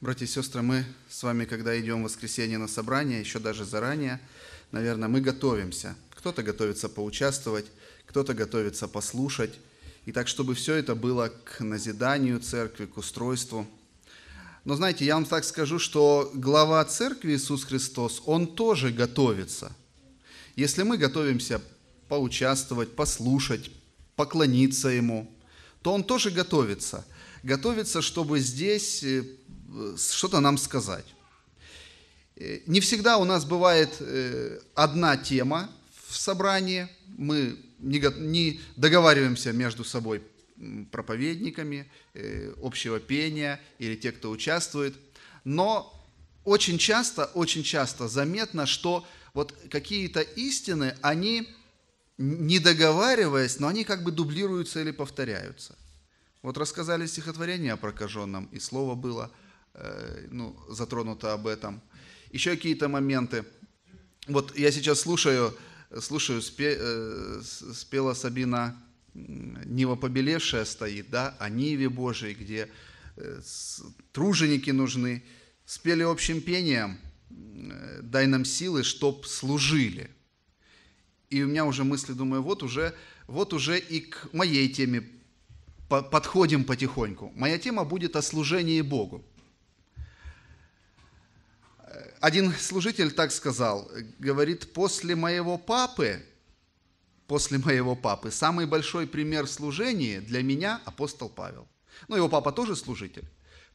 Братья и сестры, мы с вами, когда идем в воскресенье на собрание, еще даже заранее, наверное, мы готовимся. Кто-то готовится поучаствовать, кто-то готовится послушать. И так, чтобы все это было к назиданию церкви, к устройству. Но знаете, я вам так скажу, что глава церкви Иисус Христос, Он тоже готовится. Если мы готовимся поучаствовать, послушать, поклониться Ему, то Он тоже готовится. Готовится, чтобы здесь что-то нам сказать. Не всегда у нас бывает одна тема в собрании. Мы не договариваемся между собой проповедниками, общего пения или те, кто участвует. Но очень часто заметно, что вот какие-то истины, они, не договариваясь, но они как бы дублируются или повторяются. Вот рассказали стихотворение о прокаженном, и слово было затронуто об этом. Еще какие-то моменты. Вот я сейчас слушаю спела Сабина «Нива побелевшая» стоит, да, о Ниве Божией, где труженики нужны. Спели общим пением «Дай нам силы, чтоб служили». И у меня уже мысли, думаю, вот уже и к моей теме подходим потихоньку. Моя тема будет о служении Богу. Один служитель так сказал, говорит, после моего папы, самый большой пример служения для меня апостол Павел. Ну, его папа тоже служитель.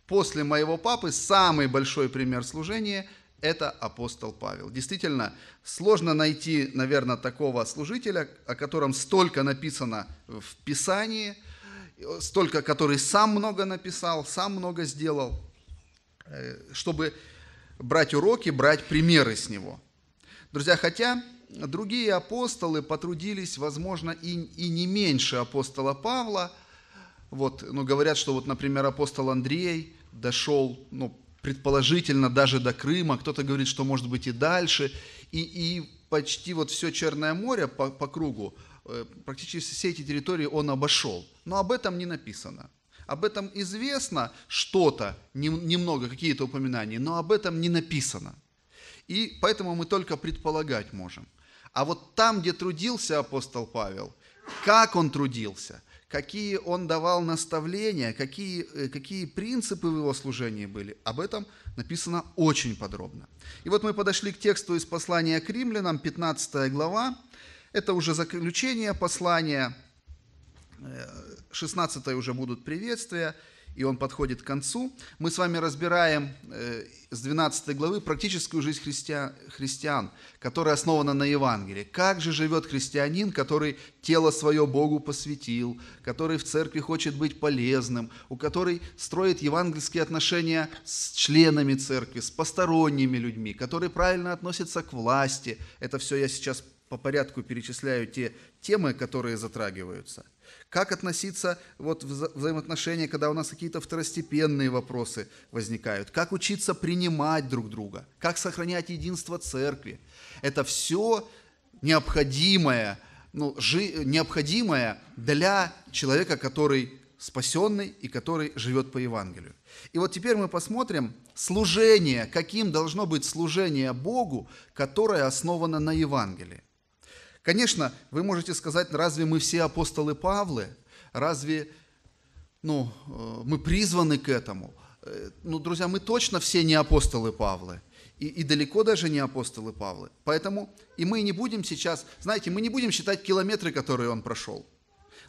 После моего папы самый большой пример служения – это апостол Павел. Действительно, сложно найти, наверное, такого служителя, о котором столько написано в Писании, столько, который сам много написал, сам много сделал, чтобы брать уроки, брать примеры с него. Друзья, хотя другие апостолы потрудились, возможно, и не меньше апостола Павла. Вот, говорят, что, например, апостол Андрей дошел, предположительно, даже до Крыма. Кто-то говорит, что, может быть, и дальше. И почти все Черное море по кругу, практически все эти территории он обошел. Но об этом не написано. Об этом известно что-то, немного, какие-то упоминания, но об этом не написано. И поэтому мы только предполагать можем. А вот там, где трудился апостол Павел, как он трудился, какие он давал наставления, какие принципы в его служении были, об этом написано очень подробно. И вот мы подошли к тексту из послания к Римлянам, 15 глава. Это уже заключение послания. 16-е уже будут приветствия, и он подходит к концу. Мы с вами разбираем с 12 главы практическую жизнь христиан, которая основана на Евангелии. Как же живет христианин, который тело свое Богу посвятил, который в церкви хочет быть полезным, у которой строит евангельские отношения с членами церкви, с посторонними людьми, который правильно относится к власти. Это все я сейчас по порядку перечисляю те темы, которые затрагиваются. Как относиться в взаимоотношения, когда у нас какие-то второстепенные вопросы возникают? Как учиться принимать друг друга? Как сохранять единство церкви? Это все необходимое, необходимое для человека, который спасенный и который живет по Евангелию. И вот теперь мы посмотрим служение, каким должно быть служение Богу, которое основано на Евангелии. Конечно, вы можете сказать, разве мы все апостолы Павлы? Разве мы призваны к этому? Друзья, мы точно все не апостолы Павлы. И далеко даже не апостолы Павлы. Поэтому и мы не будем сейчас, знаете, мы не будем считать километры, которые он прошел.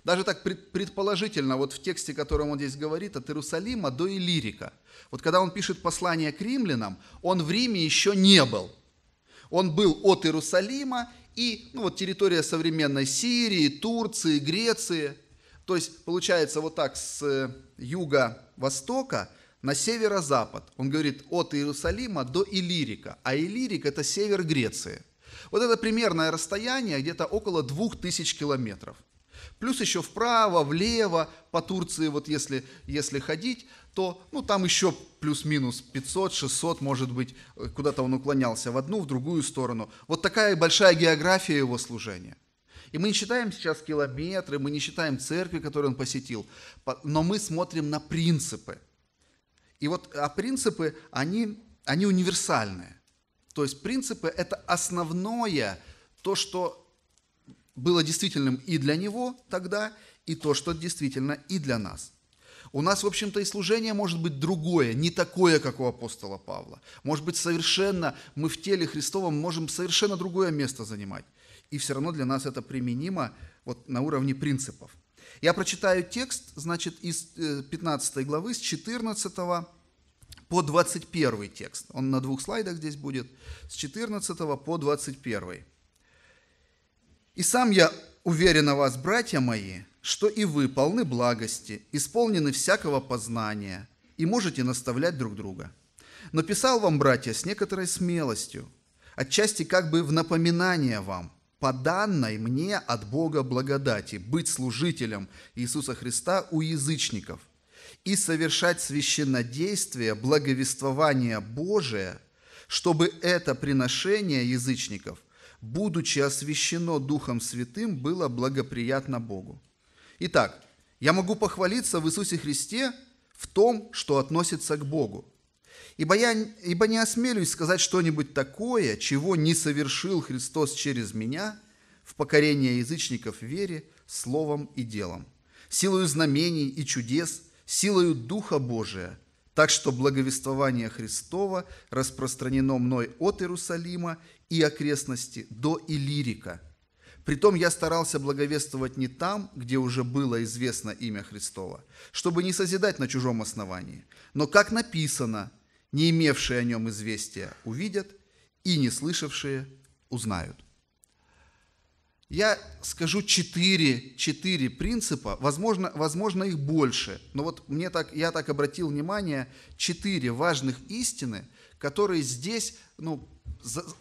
Даже так предположительно, в тексте, о котором он здесь говорит, от Иерусалима до Иллирика. Когда он пишет послание к римлянам, он в Риме еще не был. Он был от Иерусалима, и территория современной Сирии, Турции, Греции. То есть, получается, с юго-востока на северо-запад. Он говорит, от Иерусалима до Иллирика. А Иллирик – это север Греции. Это примерное расстояние, где-то около 2000 километров. Плюс еще вправо, влево, по Турции, если ходить, то там еще плюс-минус 500-600, может быть, куда-то он уклонялся в одну, в другую сторону. Такая большая география его служения. И мы не считаем сейчас километры, мы не считаем церкви, которые он посетил, но мы смотрим на принципы. И вот принципы, они универсальные. То есть принципы – это основное, то, что было действительным и для него тогда, и то, что действительно и для нас. У нас, в общем-то, и служение может быть другое, не такое, как у апостола Павла. Может быть, совершенно мы в теле Христовом можем совершенно другое место занимать. И все равно для нас это применимо вот на уровне принципов. Я прочитаю текст, значит, из 15 главы, с 14 по 21 текст. Он на двух слайдах здесь будет, с 14 по 21. «И сам я уверен о вас, братья мои, что и вы полны благости, исполнены всякого познания, и можете наставлять друг друга. Но писал вам, братья, с некоторой смелостью, отчасти как бы в напоминание вам, по данной мне от Бога благодати, быть служителем Иисуса Христа у язычников и совершать священнодействие, благовествование Божие, чтобы это приношение язычников, будучи освящено Духом Святым, было благоприятно Богу. Итак, я могу похвалиться в Иисусе Христе в том, что относится к Богу. Ибо не осмелюсь сказать что-нибудь такое, чего не совершил Христос через меня в покорение язычников в вере, словом и делом, силою знамений и чудес, силою Духа Божия, так что благовествование Христово распространено мной от Иерусалима и окрестности до Иллирика. Притом я старался благовествовать не там, где уже было известно имя Христово, чтобы не созидать на чужом основании, но, как написано, не имевшие о нем известия увидят, и не слышавшие узнают». Я скажу четыре принципа, возможно, их больше, но вот я так обратил внимание, 4 важных истины, которые здесь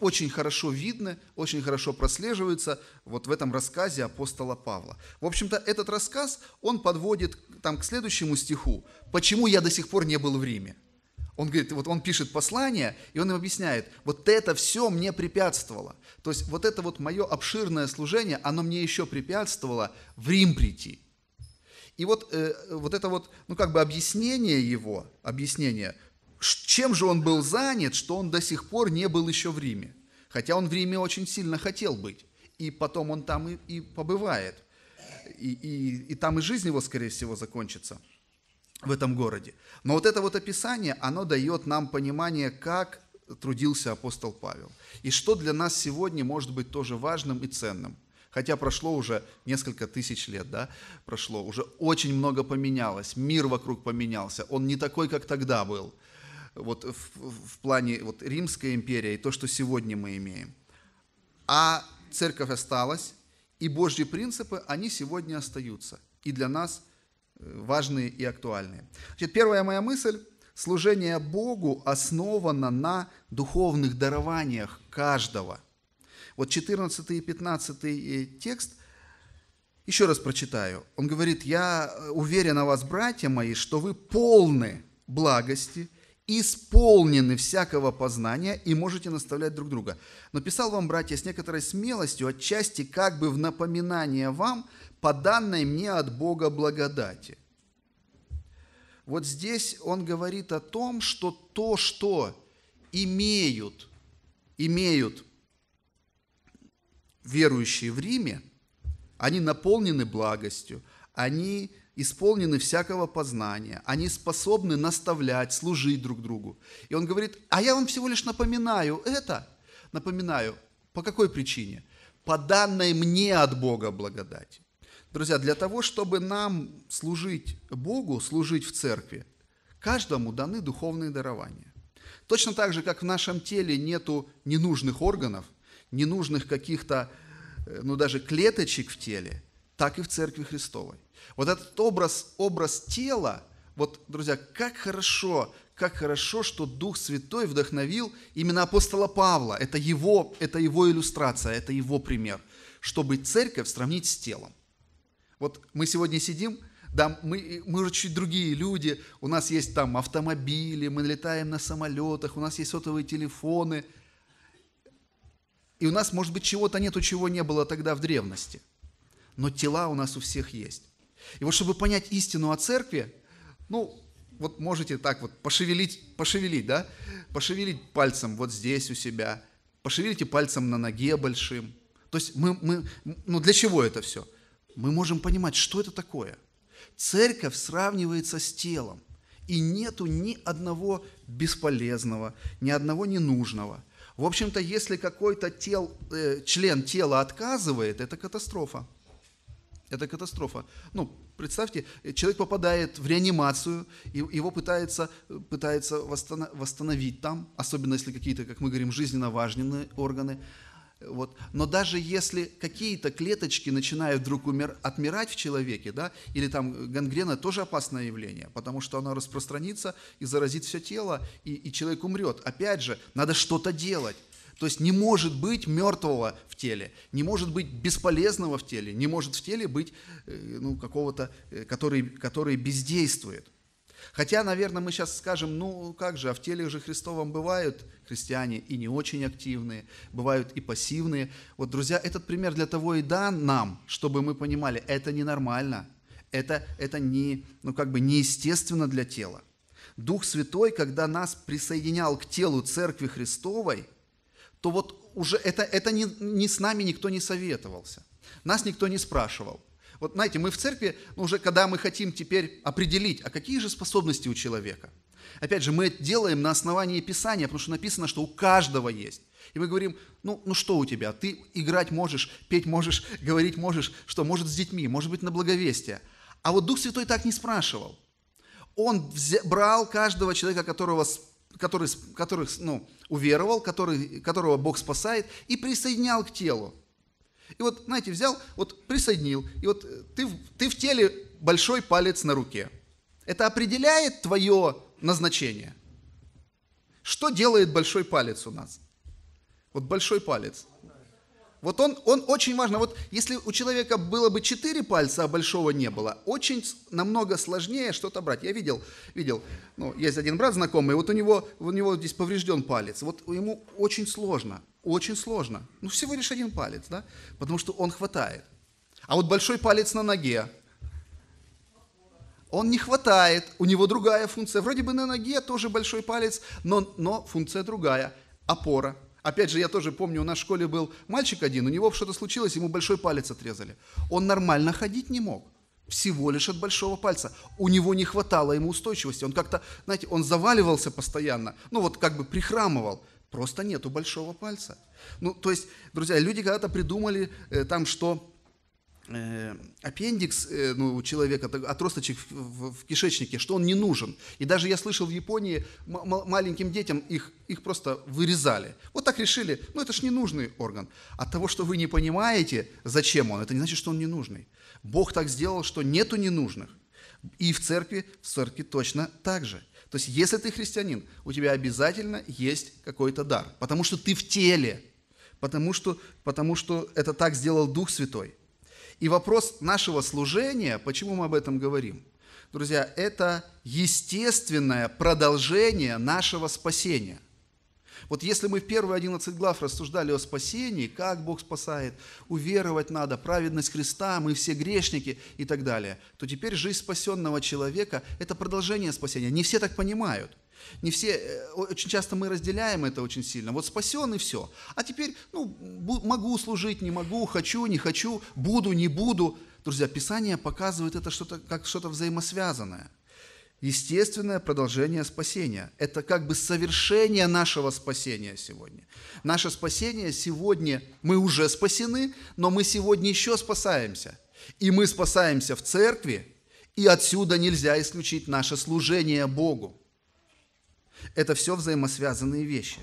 очень хорошо видны, очень хорошо прослеживаются вот в этом рассказе апостола Павла. В общем-то, этот рассказ, он подводит к следующему стиху, почему я до сих пор не был в Риме. Он говорит, вот он пишет послание, и он им объясняет, вот это все мне препятствовало. То есть вот это вот мое обширное служение, оно мне еще препятствовало в Рим прийти. И вот это вот, объяснение его, чем же он был занят, что он до сих пор не был еще в Риме. Хотя он в Риме очень сильно хотел быть, и потом он там и побывает, и там и жизнь его, скорее всего, закончится в этом городе. Но вот это вот описание, оно дает нам понимание, как трудился апостол Павел. И что для нас сегодня может быть тоже важным и ценным. Хотя прошло уже несколько тысяч лет, прошло, уже очень много поменялось, мир вокруг поменялся, он не такой, как тогда был, вот в плане Римской империи, то, что сегодня мы имеем. А церковь осталась, и Божьи принципы, они сегодня остаются, и для нас важные и актуальные. Значит, первая моя мысль – служение Богу основано на духовных дарованиях каждого. Вот 14 и 15 текст, еще раз прочитаю. Он говорит, я уверен о вас, братья мои, что вы полны благости, исполнены всякого познания и можете наставлять друг друга. Но писал вам, братья, с некоторой смелостью, отчасти как бы в напоминание вам, по данной мне от Бога благодати. Вот здесь он говорит о том, что то, что имеют верующие в Риме, они наполнены благостью, они исполнены всякого познания, они способны наставлять, служить друг другу. И он говорит, а я вам всего лишь напоминаю это. Напоминаю, по какой причине? По данной мне от Бога благодати. Друзья, для того, чтобы нам служить Богу, служить в церкви, каждому даны духовные дарования. Точно так же, как в нашем теле нету ненужных органов, ненужных каких-то, даже клеточек в теле, так и в Церкви Христовой. Вот этот образ тела, друзья, как хорошо, что Дух Святой вдохновил именно апостола Павла. Это его иллюстрация, это его пример, чтобы церковь сравнить с телом. Вот мы сегодня сидим, мы уже чуть другие люди, у нас есть автомобили, мы летаем на самолетах, у нас есть сотовые телефоны, и у нас, может быть, чего-то нету, чего не было тогда в древности, но тела у нас у всех есть. И чтобы понять истину о церкви, вот можете так вот пошевелить, да? Пошевелить пальцем вот здесь у себя, пошевелите пальцем на ноге большим. То есть мы для чего это все? Мы можем понимать, что это такое. Церковь сравнивается с телом, и нету ни одного бесполезного, ни одного ненужного. В общем-то, если какой-то член тела отказывает, это катастрофа. Это катастрофа. Ну, представьте, человек попадает в реанимацию, и его пытаются восстановить там, особенно если какие-то, как мы говорим, жизненно важные органы. Вот. Но даже если какие-то клеточки начинают вдруг отмирать в человеке, да, или там гангрена, тоже опасное явление, потому что она распространится и заразит все тело, и человек умрет. Опять же, надо что-то делать. То есть не может быть мертвого в теле, не может быть бесполезного в теле, не может в теле быть какого-то, который бездействует. Хотя, наверное, мы сейчас скажем, ну как же, а в теле же Христовом бывают христиане и не очень активные, бывают и пассивные. Вот, друзья, этот пример для того и дан нам, чтобы мы понимали, это ненормально, это не, неестественно для тела. Дух Святой, когда нас присоединял к телу Церкви Христовой, то вот уже это не с нами никто не советовался, нас никто не спрашивал. Вот знаете, мы в церкви, уже когда мы хотим теперь определить, а какие же способности у человека. Опять же, мы это делаем на основании Писания, потому что написано, что у каждого есть. И мы говорим, что у тебя? Ты играть можешь, петь можешь, говорить можешь, что может с детьми, может быть на благовестие. А вот Дух Святой так не спрашивал. Он брал каждого человека, который уверовал, которого Бог спасает, и присоединял к телу. И вот, знаете, взял, вот присоединил, и вот ты в теле большой палец на руке. Это определяет твое назначение. Что делает большой палец у нас? Вот большой палец. Вот он очень важно. Вот если у человека было бы 4 пальца, а большого не было, очень намного сложнее что-то брать. Я видел, есть один брат знакомый, вот у него здесь поврежден палец. Вот ему очень сложно. Очень сложно. Всего лишь один палец, да? Потому что он хватает. А вот большой палец на ноге, он не хватает, у него другая функция. Вроде бы на ноге тоже большой палец, но функция другая, опора. Опять же, я тоже помню, у нас в школе был мальчик один, у него что-то случилось, ему большой палец отрезали. Он нормально ходить не мог. Всего лишь от большого пальца. У него не хватало ему устойчивости. Он как-то, знаете, он заваливался постоянно, прихрамывал. Просто нету большого пальца. То есть, друзья, люди когда-то придумали, аппендикс у человека, отросточек в кишечнике, что он не нужен. И даже я слышал в Японии, маленьким детям их просто вырезали. Вот так решили, это ж ненужный орган. От того, что вы не понимаете, зачем он, это не значит, что он ненужный. Бог так сделал, что нету ненужных. И в церкви точно так же. То есть, если ты христианин, у тебя обязательно есть какой-то дар, потому что ты в теле, потому что это так сделал Дух Святой. И вопрос нашего служения, почему мы об этом говорим? Друзья, это естественное продолжение нашего спасения. Вот если мы в первые 11 глав рассуждали о спасении, как Бог спасает, уверовать надо, праведность Христа, мы все грешники и так далее, то теперь жизнь спасенного человека – это продолжение спасения. Не все так понимают. Не все, очень часто мы разделяем это очень сильно. Вот спасен и все. А теперь, могу служить, не могу, хочу, не хочу, буду, не буду. Друзья, Писание показывает это как что-то взаимосвязанное. Естественное продолжение спасения. Это как бы совершение нашего спасения сегодня. Наше спасение сегодня, мы уже спасены, но мы сегодня еще спасаемся. И мы спасаемся в церкви, и отсюда нельзя исключить наше служение Богу. Это все взаимосвязанные вещи.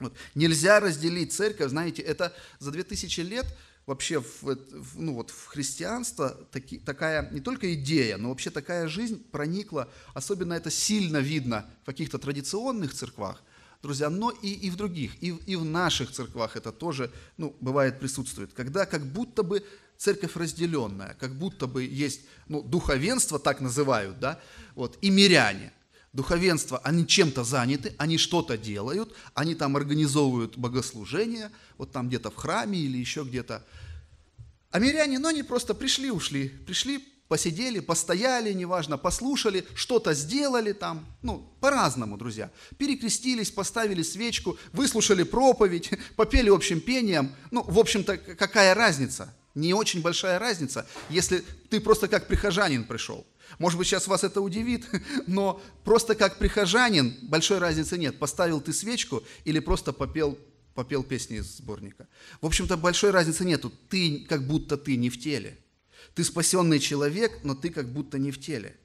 Вот. Нельзя разделить церковь, знаете, это за 2000 лет вообще в христианство такая не только идея, но вообще такая жизнь проникла, особенно это сильно видно в каких-то традиционных церквах, друзья, но и в других, и в наших церквах это тоже, бывает, присутствует, когда как будто бы церковь разделенная, как будто бы есть, духовенство, так называют, да, вот, и миряне. Духовенство, они чем-то заняты, они что-то делают, они там организовывают богослужение, вот там где-то в храме или еще где-то. А миряне, они просто пришли, ушли, пришли, посидели, постояли, неважно, послушали, что-то сделали там, ну, по-разному, друзья. Перекрестились, поставили свечку, выслушали проповедь, попели общим пением. Ну, в общем-то, какая разница? Не очень большая разница, если ты просто как прихожанин пришел. Может быть, сейчас вас это удивит, но просто как прихожанин большой разницы нет. Поставил ты свечку или просто попел песни из сборника. В общем-то, большой разницы нету. Ты, как будто ты не в теле. Ты спасенный человек, но ты как будто не в теле.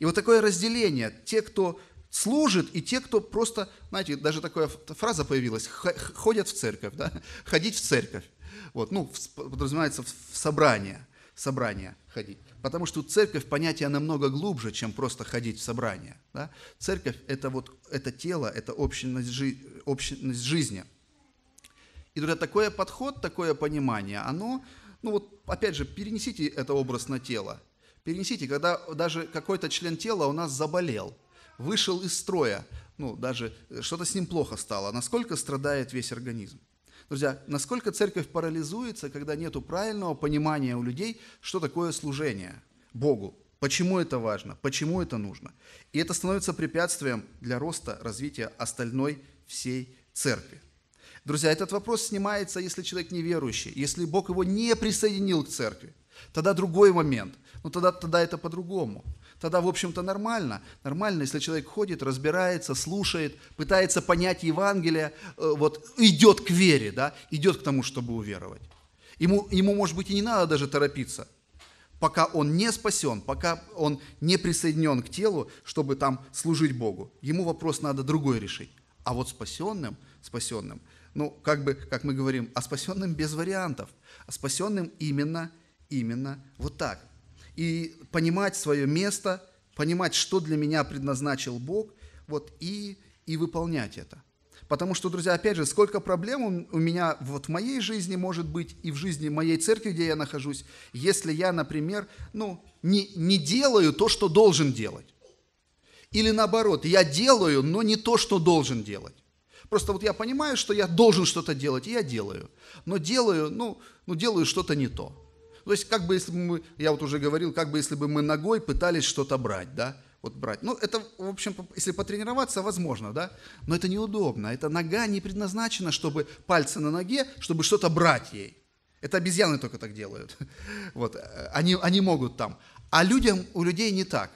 И вот такое разделение. Те, кто служит, и те, кто просто, знаете, даже такая фраза появилась, ходят в церковь, да? Ходить в церковь. Вот, ну, подразумевается в собрание. В собрание ходить. Потому что церковь понятие намного глубже, чем просто ходить в собрание. Да? Церковь – это вот это тело, это общность жизни. И такой подход, такое понимание, оно, ну вот опять же, перенесите это образ на тело. Перенесите, когда даже какой-то член тела у нас заболел, вышел из строя, ну даже что-то с ним плохо стало, насколько страдает весь организм. Друзья, насколько церковь парализуется, когда нету правильного понимания у людей, что такое служение Богу, почему это важно, почему это нужно. И это становится препятствием для роста, развития остальной всей церкви. Друзья, этот вопрос снимается, если человек неверующий, если Бог его не присоединил к церкви. Тогда другой момент, но тогда это по-другому. Тогда, в общем-то, нормально. Нормально, если человек ходит, разбирается, слушает, пытается понять Евангелие, вот, идет к вере, да, идет к тому, чтобы уверовать. Ему, может быть, и не надо даже торопиться, пока он не спасен, пока он не присоединен к телу, чтобы там служить Богу. Ему вопрос надо другой решить. А вот спасенным, ну, как бы, как мы говорим, а спасенным без вариантов, а спасенным именно вот так. И понимать свое место, понимать, что для меня предназначил Бог, вот, и выполнять это. Потому что, друзья, опять же, сколько проблем у меня вот в моей жизни может быть и в жизни моей церкви, где я нахожусь, если я, например, ну, не делаю то, что должен делать. Или наоборот, я делаю, но не то, что должен делать. Просто вот я понимаю, что я должен что-то делать, и я делаю. Но делаю, ну делаю что-то не то. То есть, как бы, если бы мы, я вот уже говорил, как бы, если бы мы ногой пытались что-то брать, да, вот брать. Ну, это, в общем, если потренироваться, возможно, да, но это неудобно. Эта нога не предназначена, чтобы пальцы на ноге, чтобы что-то брать ей. Это обезьяны только так делают. Вот, они могут там. А людям, у людей не так.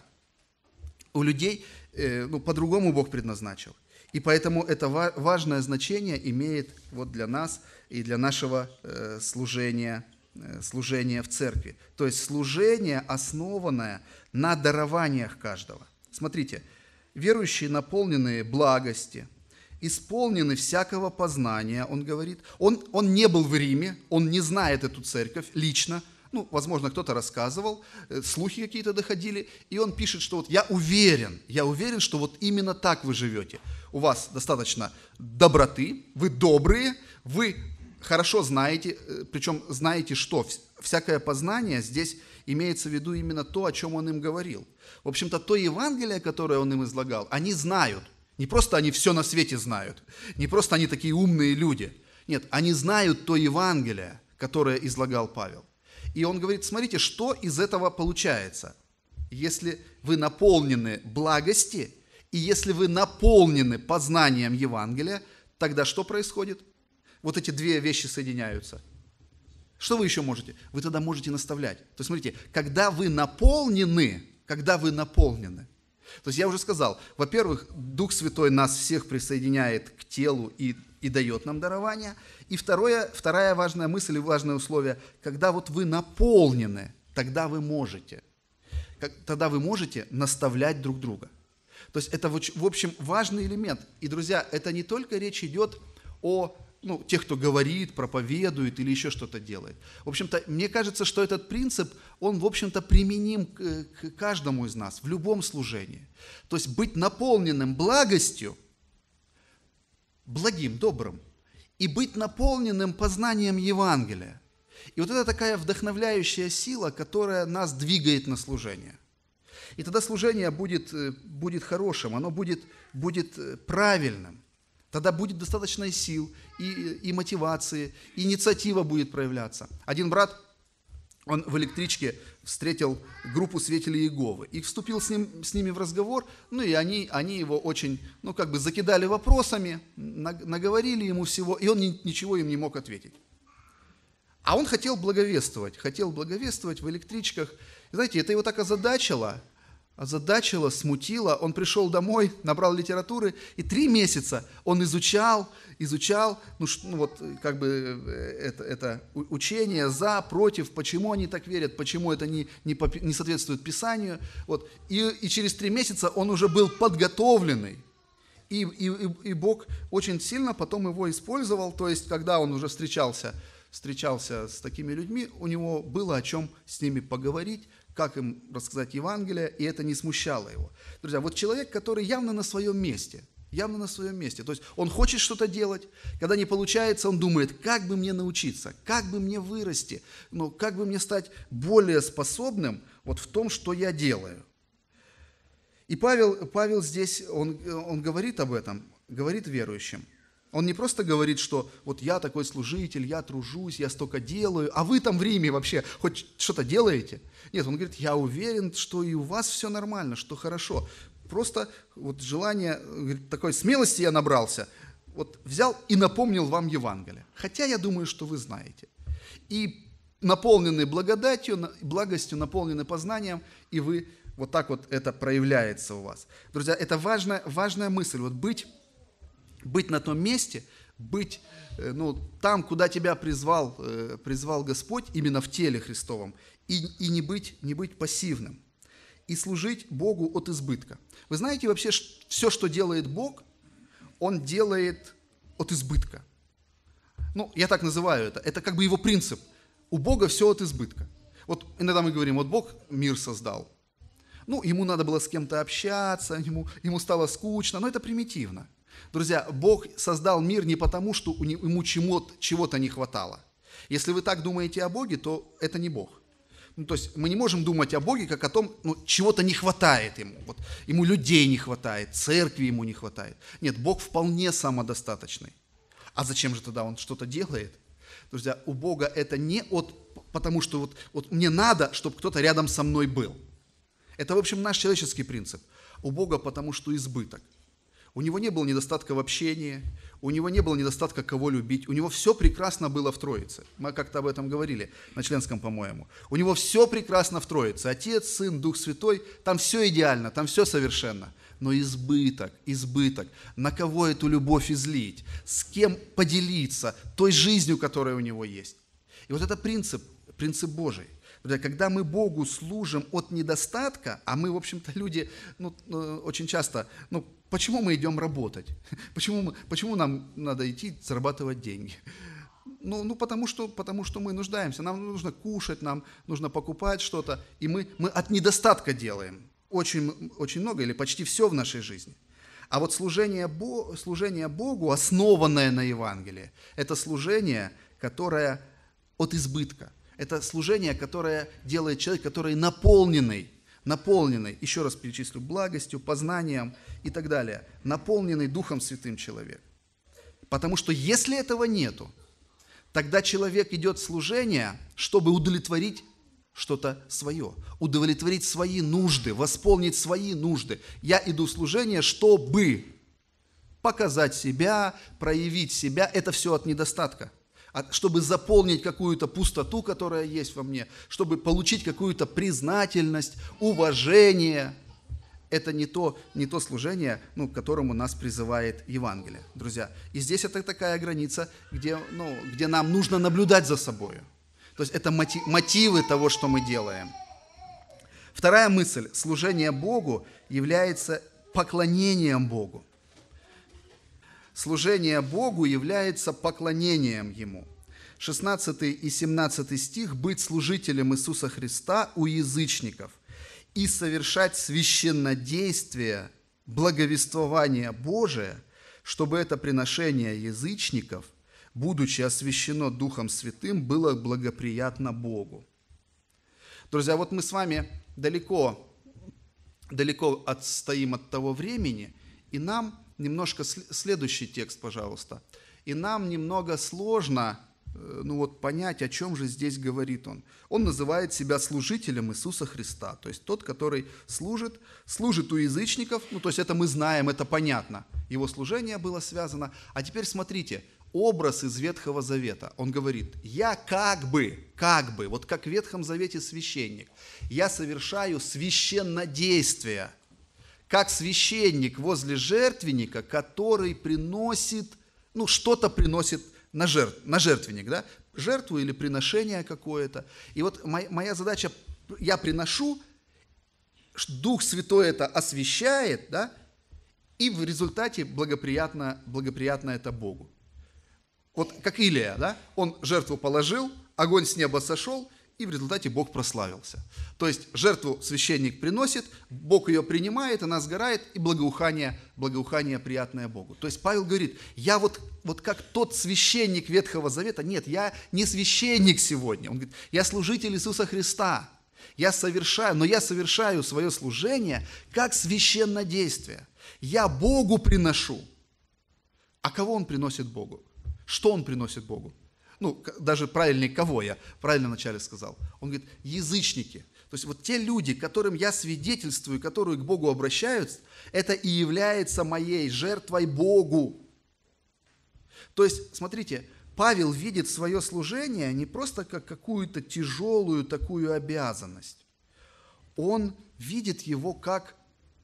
У людей, ну, по-другому Бог предназначил. И поэтому это важное значение имеет вот для нас и для нашего служения в церкви. То есть служение, основанное на дарованиях каждого. Смотрите, верующие наполненные благости, исполнены всякого познания, он говорит. Он не был в Риме, он не знает эту церковь лично. Ну, возможно, кто-то рассказывал, слухи какие-то доходили, и он пишет, что вот я уверен, что вот именно так вы живете. У вас достаточно доброты, вы добрые, вы хорошо знаете, причем знаете, что всякое познание здесь имеется в виду именно то, о чем он им говорил. В общем-то, то Евангелие, которое он им излагал, они знают. Не просто они все на свете знают, не просто они такие умные люди. Нет, они знают то Евангелие, которое излагал Павел. И он говорит, смотрите, что из этого получается. Если вы наполнены благости, и если вы наполнены познанием Евангелия, тогда что происходит? Вот эти две вещи соединяются. Что вы еще можете? Вы тогда можете наставлять. То есть, смотрите, когда вы наполнены, то есть я уже сказал, во-первых, Дух Святой нас всех присоединяет к телу и дает нам дарование. И вторая важная мысль и важное условие, когда вот вы наполнены, тогда вы можете наставлять друг друга. То есть это, в общем, важный элемент. И, друзья, это не только речь идет о... ну, тех, кто говорит, проповедует или еще что-то делает. В общем-то, мне кажется, что этот принцип, он, в общем-то, применим к каждому из нас в любом служении. То есть быть наполненным благостью, благим, добрым, и быть наполненным познанием Евангелия. И вот это такая вдохновляющая сила, которая нас двигает на служение. И тогда служение будет хорошим, оно будет правильным. Тогда будет достаточно и сил, и мотивации, и инициатива будет проявляться. Один брат он в электричке встретил группу свидетелей Иеговы и вступил с ними в разговор, ну и они его очень, ну как бы закидали вопросами, наговорили ему всего, и он ничего им не мог ответить. А он хотел благовествовать в электричках. И знаете, это его так озадачило, смутило. Он пришел домой, набрал литературы, и 3 месяца он изучал, это учение за, против, почему они так верят, почему это не соответствует Писанию. Вот. И через 3 месяца он уже был подготовленный. И Бог очень сильно потом его использовал, то есть, когда он уже встречался с такими людьми, у него было о чем с ними поговорить, как им рассказать Евангелие, и это не смущало его. Друзья, вот человек, который явно на своем месте, то есть он хочет что-то делать, когда не получается, он думает, как бы мне научиться, как бы мне вырасти, как бы мне стать более способным вот в том, что я делаю. И Павел здесь, он говорит об этом, говорит верующим. Он не просто говорит, что вот я такой служитель, я тружусь, я столько делаю, а вы там в Риме вообще хоть что-то делаете? Нет, он говорит, я уверен, что и у вас все нормально, что хорошо. Просто вот желание, такой смелости я набрался, вот взял и напомнил вам Евангелие. Хотя я думаю, что вы знаете. И наполнены благостью, наполнены познанием, и вы вот так вот это проявляется у вас. Друзья, это важная мысль, вот быть на том месте, быть там, куда тебя призвал Господь, именно в теле Христовом, и не быть пассивным, и служить Богу от избытка. Вы знаете, вообще все, что делает Бог, Он делает от избытка. Я так называю это как бы его принцип. У Бога все от избытка. Вот иногда мы говорим, вот Бог мир создал. Ему надо было с кем-то общаться, ему стало скучно, но это примитивно. Друзья, Бог создал мир не потому, что ему чего-то не хватало. Если вы так думаете о Боге, то это не Бог. То есть мы не можем думать о Боге как о том, чего-то не хватает ему. Вот, ему людей не хватает, церкви ему не хватает. Нет, Бог вполне самодостаточный. А зачем же тогда он что-то делает? Друзья, у Бога это не потому, что вот мне надо, чтобы кто-то рядом со мной был. Это, в общем, наш человеческий принцип. У Бога потому, что избыток. У него не было недостатка в общении, у него не было недостатка кого любить, у него все прекрасно было в Троице. Мы как-то об этом говорили на членском, по-моему. У него все прекрасно в Троице. Отец, Сын, Дух Святой, там все идеально, там все совершенно. Но избыток, на кого эту любовь излить, с кем поделиться той жизнью, которая у него есть. И вот это принцип Божий. Когда мы Богу служим от недостатка, а мы, в общем-то, люди очень часто... Почему мы идем работать? Почему нам надо идти зарабатывать деньги? Потому что мы нуждаемся. Нам нужно кушать, нам нужно покупать что-то. И мы от недостатка делаем очень, очень много или почти все в нашей жизни. А вот служение Богу, основанное на Евангелии, это служение, которое от избытка. Это служение, которое делает человек, который наполненный, еще раз перечислю, благостью, познанием и так далее, наполненный Духом Святым человек. Потому что если этого нету, тогда человек идет в служение, чтобы удовлетворить что-то свое, удовлетворить свои нужды, восполнить свои нужды. Я иду в служение, чтобы показать себя, проявить себя, это все от недостатка. Чтобы заполнить какую-то пустоту, которая есть во мне, чтобы получить какую-то признательность, уважение. Это не то служение, к которому нас призывает Евангелие, друзья. И здесь это такая граница, где нам нужно наблюдать за собой. То есть это мотивы того, что мы делаем. Вторая мысль. Служение Богу является поклонением Богу. Служение Богу является поклонением Ему. 16 и 17 стих. «Быть служителем Иисуса Христа у язычников и совершать священнодействие, благовествование Божие, чтобы это приношение язычников, будучи освящено Духом Святым, было благоприятно Богу». Друзья, вот мы с вами далеко отстоим от того времени, и нам... Немножко следующий текст, пожалуйста. И нам немного сложно ну вот, понять, о чем же здесь говорит он. Он называет себя служителем Иисуса Христа, то есть тот, который служит у язычников, ну то есть это мы знаем, это понятно. Его служение было связано. А теперь смотрите, образ из Ветхого Завета. Он говорит, я как бы, вот как в Ветхом Завете священник, я совершаю священнодействие, как священник возле жертвенника, который приносит, ну что-то приносит на жертвенник, да, жертву или приношение какое-то. И вот моя задача, я приношу, Дух Святой это освящает, да, и в результате благоприятно это Богу. Вот как Илия, да, он жертву положил, огонь с неба сошел, и в результате Бог прославился. То есть жертву священник приносит, Бог ее принимает, она сгорает, и благоухание приятное Богу. То есть Павел говорит, я вот как тот священник Ветхого Завета, нет, я не священник сегодня. Он говорит, я служитель Иисуса Христа, я совершаю свое служение как священнодействие. Я Богу приношу. А кого он приносит Богу? Что он приносит Богу? Ну, даже правильнее, кого я правильно вначале сказал. Он говорит, язычники. То есть вот те люди, которым я свидетельствую, которые к Богу обращаются, это и является моей жертвой Богу. То есть, смотрите, Павел видит свое служение не просто как какую-то тяжелую такую обязанность. Он видит его как...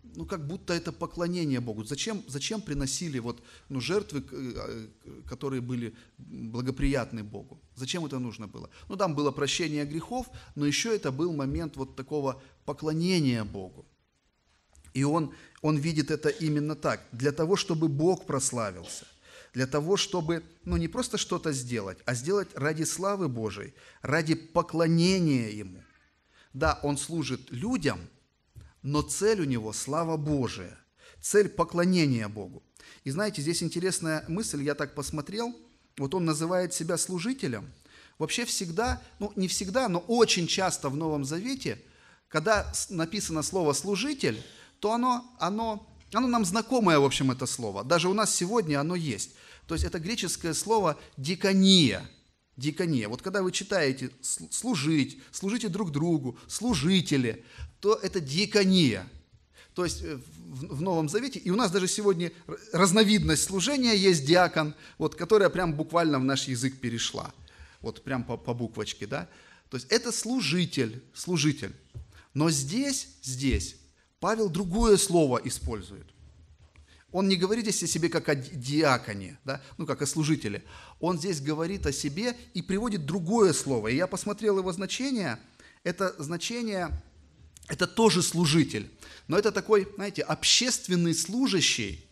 ну, как будто это поклонение Богу. Зачем приносили жертвы, которые были благоприятны Богу? Зачем это нужно было? Ну, там было прощение грехов, но еще это был момент вот такого поклонения Богу. И он видит это именно так. Для того, чтобы Бог прославился. Для того, чтобы, ну, не просто что-то сделать, а сделать ради славы Божией, ради поклонения Ему. Да, он служит людям, но цель у него – слава Божия, цель поклонения Богу. И знаете, здесь интересная мысль, я так посмотрел, вот он называет себя служителем. Вообще всегда, ну не всегда, но очень часто в Новом Завете, когда написано слово «служитель», то оно нам знакомое, в общем, это слово. Даже у нас сегодня оно есть. То есть это греческое слово «дикония». Дикония. Вот когда вы читаете «служить», «служите друг другу», «служители», то это дикония. То есть в Новом Завете, и у нас даже сегодня разновидность служения есть диакон, вот, которая прям буквально в наш язык перешла. Вот прям по буквочке, да. То есть это служитель. Но здесь Павел другое слово использует. Он не говорит здесь о себе как о диаконе, да? Ну, как о служителе. Он здесь говорит о себе и приводит другое слово. И я посмотрел его значение. Это значение, это тоже служитель. Но это такой, знаете, общественный служащий,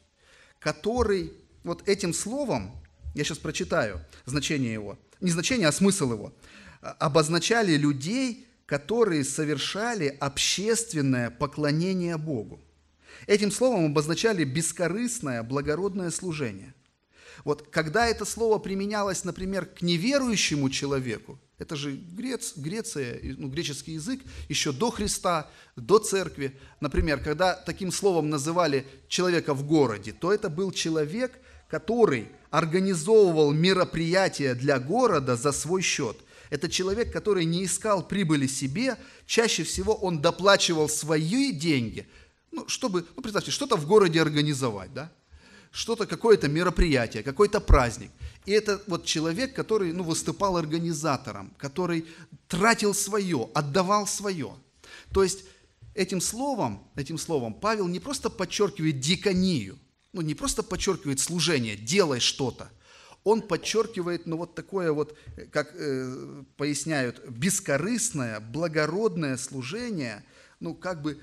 который вот этим словом, я сейчас прочитаю значение его, не значение, а смысл его, обозначали людей, которые совершали общественное поклонение Богу. Этим словом обозначали бескорыстное, благородное служение. Вот когда это слово применялось, например, к неверующему человеку, это же Греция, ну, греческий язык, еще до Христа, до церкви. Например, когда таким словом называли человека в городе, то это был человек, который организовывал мероприятия для города за свой счет. Это человек, который не искал прибыли себе, чаще всего он доплачивал свои деньги. Ну, чтобы, ну, представьте, что-то в городе организовать, да? Что-то, какое-то мероприятие, какой-то праздник. И это вот человек, который, ну, выступал организатором, который тратил свое, отдавал свое. То есть этим словом Павел не просто подчеркивает диконию, ну, не просто подчеркивает служение, делай что-то. Он подчеркивает, ну, вот такое вот, как поясняют, бескорыстное, благородное служение, ну, как бы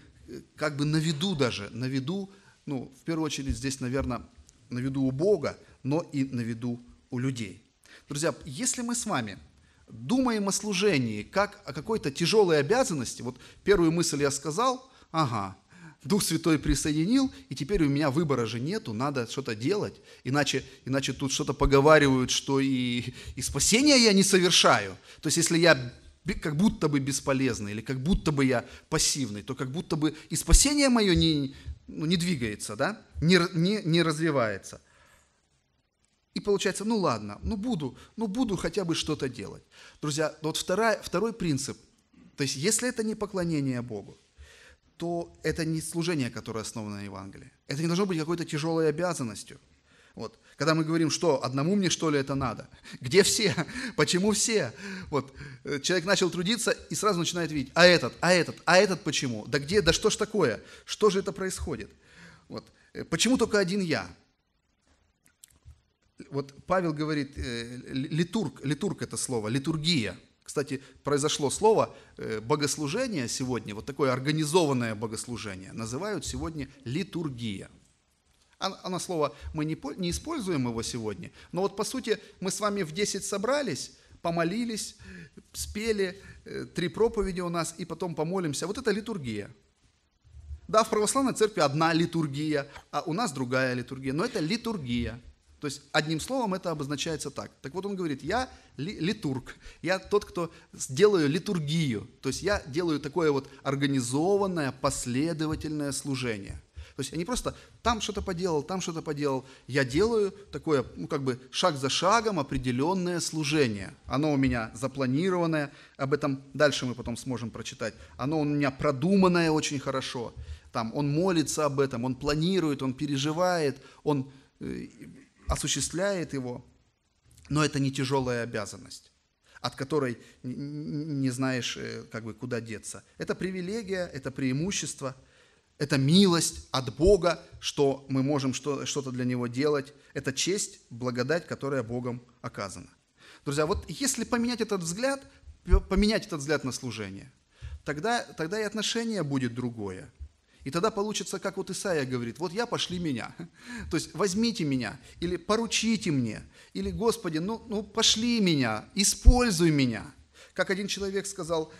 на виду, ну, в первую очередь здесь, наверное, на виду у Бога, но и на виду у людей. Друзья, если мы с вами думаем о служении как о какой-то тяжелой обязанности, вот первую мысль я сказал, ага, Дух Святой присоединил, и теперь у меня выбора же нету, надо что-то делать, иначе тут что-то поговаривают, что и спасения я не совершаю. То есть если я как будто бы бесполезный, или как будто бы я пассивный, то как будто бы и спасение мое не двигается, да? не развивается. И получается, ну ладно, буду хотя бы что-то делать. Друзья, вот второй принцип. То есть, если это не поклонение Богу, то это не служение, которое основано на Евангелии. Это не должно быть какой-то тяжелой обязанностью. Вот. Когда мы говорим, что одному мне, что ли, это надо? Где все? Почему все? Вот. Человек начал трудиться и сразу начинает видеть, а этот почему? Да где? Да что ж такое? Что же это происходит? Вот. Почему только один я? Вот Павел говорит, литург это слово, литургия. Кстати, произошло слово богослужение сегодня, вот такое организованное богослужение, называют сегодня литургия. Оно слово, мы не используем его сегодня, но вот по сути мы с вами в 10 собрались, помолились, спели, 3 проповеди у нас и потом помолимся. Вот это литургия. Да, в православной церкви одна литургия, а у нас другая литургия, но это литургия. То есть, одним словом, это обозначается так. Так вот, он говорит, я литург, я тот, кто делаю литургию, то есть, я делаю такое вот организованное, последовательное служение. То есть, я не просто там что-то поделал, я делаю такое, ну, как бы шаг за шагом определенное служение. Оно у меня запланированное, об этом дальше мы потом сможем прочитать. Оно у меня продуманное очень хорошо, там, он молится об этом, он планирует, он переживает, он осуществляет его, но это не тяжелая обязанность, от которой не знаешь, как бы, куда деться. Это привилегия, это преимущество, это милость от Бога, что мы можем что-то для Него делать. Это честь, благодать, которая Богом оказана. Друзья, вот если поменять этот взгляд на служение, тогда и отношение будет другое. И тогда получится, как вот Исаия говорит, вот я, пошли меня, то есть возьмите меня, или поручите мне, или Господи, ну пошли меня, используй меня. Как один человек сказал,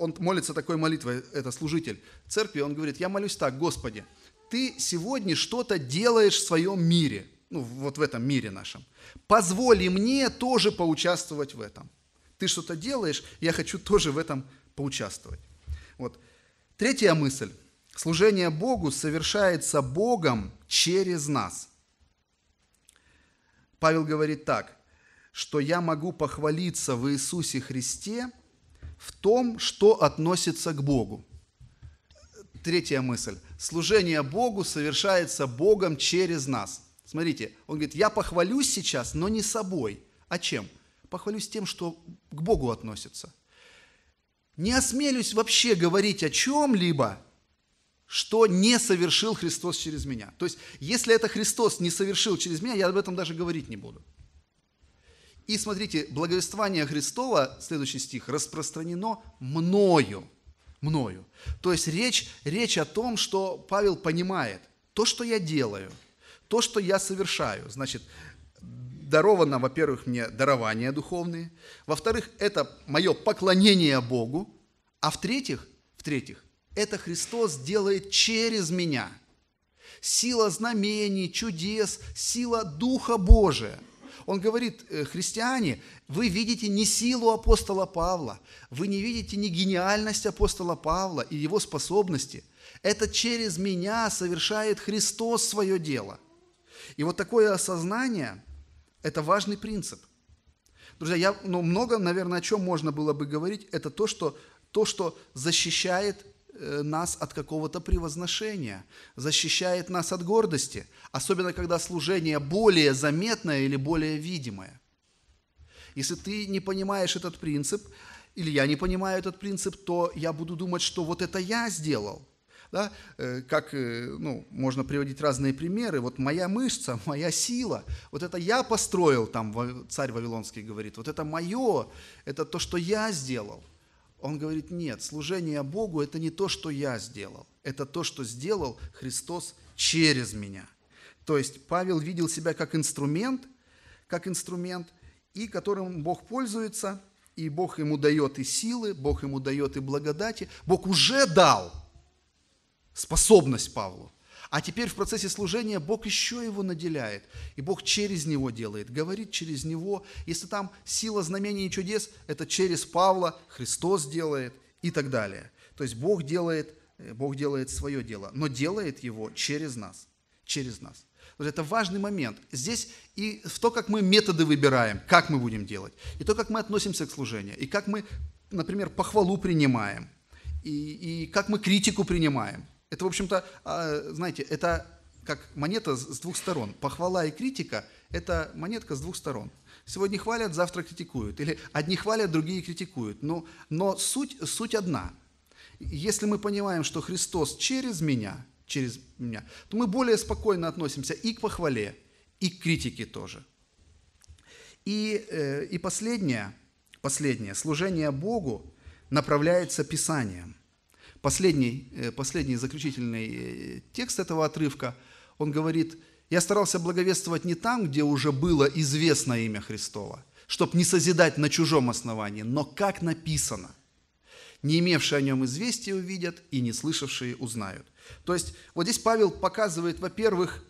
он молится такой молитвой, это служитель церкви, он говорит, я молюсь так, Господи, Ты сегодня что-то делаешь в своем мире, ну вот в этом мире нашем, позволи мне тоже поучаствовать в этом. Ты что-то делаешь, я хочу тоже в этом поучаствовать. Вот. Третья мысль. Служение Богу совершается Богом через нас. Павел говорит так, что я могу похвалиться в Иисусе Христе в том, что относится к Богу. Третья мысль. Служение Богу совершается Богом через нас. Смотрите, он говорит, я похвалюсь сейчас, но не собой. А чем? Похвалюсь тем, что к Богу относится. Не осмелюсь вообще говорить о чем-либо, что не совершил Христос через меня. То есть, если это Христос не совершил через меня, я об этом даже говорить не буду. И смотрите, благовествование Христова, следующий стих, распространено мною. То есть, речь о том, что Павел понимает, то, что я делаю, то, что я совершаю, значит, даровано, во-первых, мне дарования духовные, во-вторых, это мое поклонение Богу, а в-третьих, это Христос делает через меня. Сила знамений, чудес, сила Духа Божия. Он говорит, христиане, вы видите не силу апостола Павла, вы не видите не гениальность апостола Павла и его способности. Это через меня совершает Христос свое дело. И вот такое осознание – это важный принцип. Друзья, много, наверное, о чем можно было бы говорить, это то, что защищает нас от какого-то превозношения, защищает нас от гордости, особенно когда служение более заметное или более видимое. Если ты не понимаешь этот принцип, или я не понимаю этот принцип, то я буду думать, что вот это я сделал. Да? Можно приводить разные примеры. Вот моя мышца, моя сила, вот это я построил, там царь Вавилонский говорит, вот это мое, это то, что я сделал. Он говорит, нет, служение Богу – это не то, что я сделал, это то, что сделал Христос через меня. То есть Павел видел себя как инструмент, и которым Бог пользуется, и Бог ему дает и силы, Бог ему дает и благодати. Бог уже дал способность Павлу, а теперь в процессе служения Бог еще его наделяет, и Бог через него делает, говорит через него. Если там сила знамений и чудес, это через Павла Христос делает и так далее. То есть Бог делает свое дело, но делает его через нас. Вот это важный момент. Здесь и в то, как мы методы выбираем, как мы будем делать, и то, как мы относимся к служению, и как мы, например, похвалу принимаем, и как мы критику принимаем. Это, в общем-то, знаете, это как монета с двух сторон. Похвала и критика – это монетка с двух сторон. Сегодня хвалят, завтра критикуют. Или одни хвалят, другие критикуют. Но суть одна. Если мы понимаем, что Христос через меня, то мы более спокойно относимся и к похвале, и к критике тоже. И последнее, служение Богу направляется Писанием. Последний заключительный текст этого отрывка, он говорит: «Я старался благовествовать не там, где уже было известно имя Христово, чтобы не созидать на чужом основании, но как написано. Не имевшие о нем известия увидят, и не слышавшие узнают». То есть вот здесь Павел показывает, во-первых,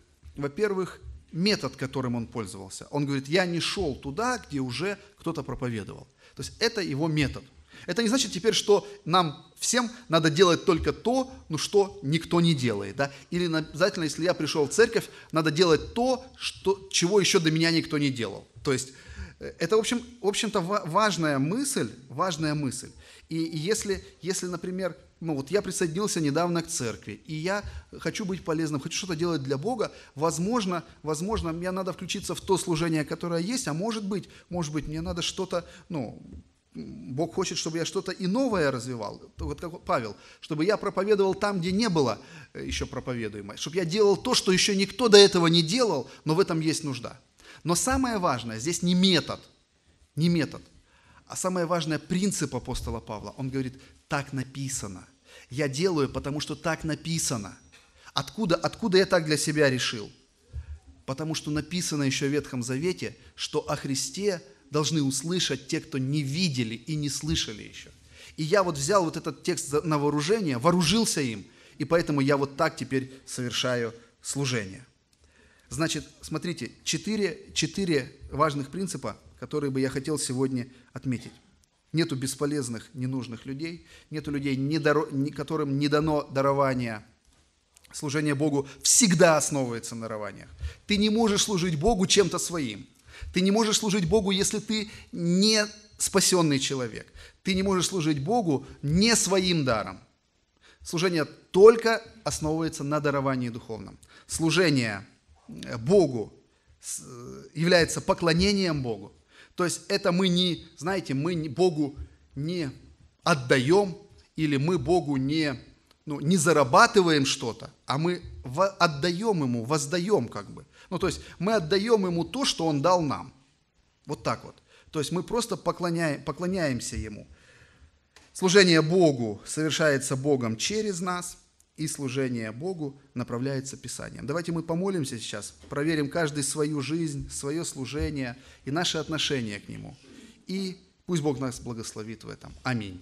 метод, которым он пользовался. Он говорит: я не шел туда, где уже кто-то проповедовал. То есть это его метод. Это не значит теперь, что нам всем надо делать только то, что никто не делает. Да? Или обязательно, если я пришел в церковь, надо делать то, чего еще до меня никто не делал. То есть это, в общем-то, важная мысль. И если, например, я присоединился недавно к церкви, и я хочу быть полезным, хочу что-то делать для Бога, возможно, мне надо включиться в то служение, которое есть, а может быть, мне надо что-то, Бог хочет, чтобы я что-то и новое развивал, вот как Павел, чтобы я проповедовал там, где не было еще проповедуемое, чтобы я делал то, что еще никто до этого не делал, но в этом есть нужда. Но самое важное здесь не метод, а самое важное — принцип апостола Павла. Он говорит: так написано. Я делаю, потому что так написано. Откуда я так для себя решил? Потому что написано еще в Ветхом Завете, что о Христе должны услышать те, кто не видели и не слышали еще. И я взял этот текст на вооружение, вооружился им, и поэтому я так теперь совершаю служение. Значит, смотрите, четыре важных принципа, которые бы я хотел сегодня отметить. Нету бесполезных, ненужных людей, нету людей, которым не дано дарование. Служение Богу всегда основывается на дарованиях. Ты не можешь служить Богу чем-то своим. Ты не можешь служить Богу, если ты не спасенный человек. Ты не можешь служить Богу не своим даром. Служение только основывается на даровании духовном. Служение Богу является поклонением Богу. То есть это мы Богу не отдаем, или мы Богу не зарабатываем что-то, а мы отдаем Ему, воздаем . То есть мы отдаем Ему то, что Он дал нам. . То есть мы просто поклоняемся Ему. Служение Богу совершается Богом через нас, и служение Богу направляется Писанием. Давайте мы помолимся сейчас, проверим каждый свою жизнь, свое служение и наши отношения к нему. И пусть Бог нас благословит в этом. Аминь.